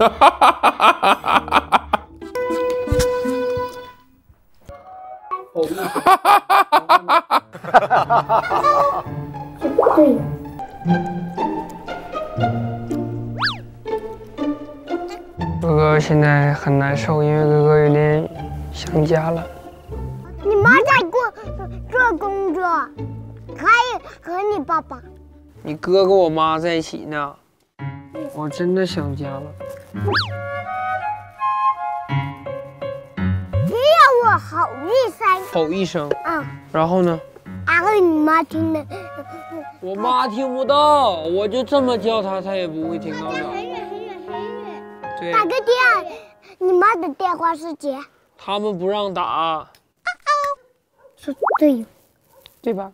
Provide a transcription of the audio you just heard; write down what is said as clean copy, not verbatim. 哥哥现在很难受，因为哥哥有点想家了。你妈在做工作，还有和你爸爸。你哥跟我妈在一起呢，我真的想家了。只要我吼一声，吼一声，嗯，然后呢？然后你妈听的。我妈听不到，我就这么叫她，她也不会听到的。 打个电，你妈的电话是姐。他们不让打。啊啊！是对，对吧？